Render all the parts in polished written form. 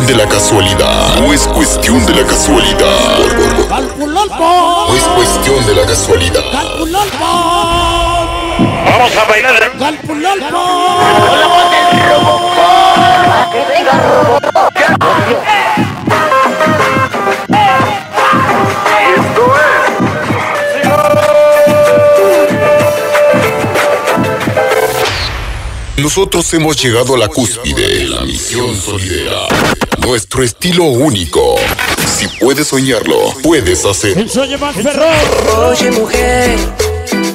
cuestión de la casualidad. No es cuestión de la casualidad. Calpulalpan. No es cuestión de la casualidad. Calpulalpan. Vamos a bailar. Calpulalpan. Con la voz del Robocop. Que diga Robocop. Nosotros hemos llegado a la cúspide de la misión sonidera. Nuestro estilo único. Si puedes soñarlo, puedes hacerlo. Oye, mujer.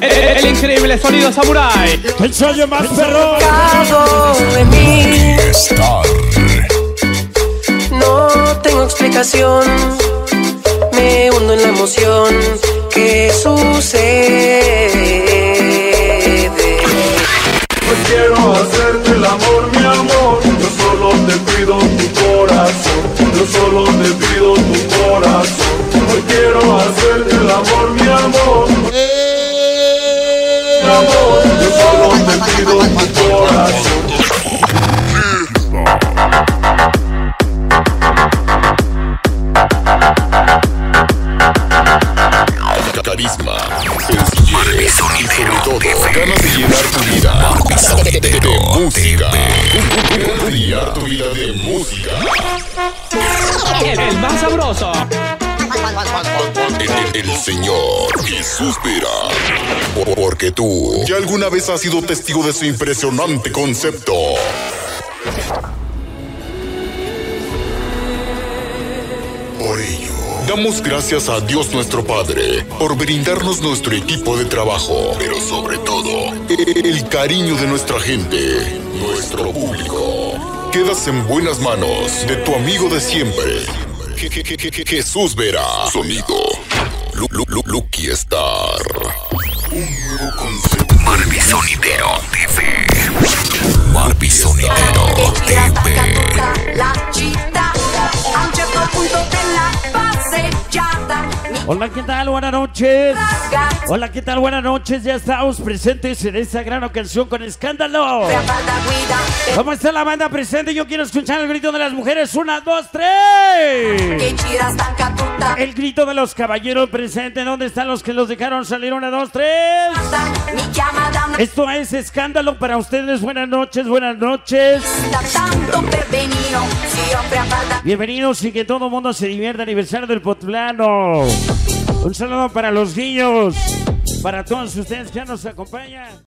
El increíble sonido samurái. El sueño más ferrón. Lucky Star. No tengo explicación. Me hundo en la emoción. ¿Qué sucede? Quiero hacerte el amor, mi amor. Yo solo te pido tu corazón. Yo solo te pido tu corazón. Hoy quiero hacerte el amor, mi amor. Mi amor, yo solo te pido tu corazón. Carisma, sencillez y sobre todo ganas de llenar tu vida. Música. Criar tu vida de música. El más sabroso. El señor Jesús Vera. Porque tú ya alguna vez has sido testigo de su impresionante concepto. Por ello, damos gracias a Dios nuestro Padre por brindarnos nuestro equipo de trabajo, pero sobre todo, el cariño de nuestra gente, nuestro público. Quedas en buenas manos de tu amigo de siempre, Jesús Vera. Sonido Lucky Star. Un nuevo concepto. Barby Sonidero TV. Barby Sonidero TV. Hola, ¿qué tal? Buenas noches. Hola, ¿qué tal? Buenas noches. Ya estamos presentes en esta gran ocasión con Escándalo. ¿Cómo está la banda presente? Yo quiero escuchar el grito de las mujeres. 1, 2, 3. El grito de los caballeros presente. ¿Dónde están los que los dejaron salir? 1, 2, 3. Esto es Escándalo para ustedes. Buenas noches, buenas noches. Bienvenidos y que todo el mundo se divierta. Aniversario del Potlano. Un saludo para los niños, para todos ustedes que nos acompañan.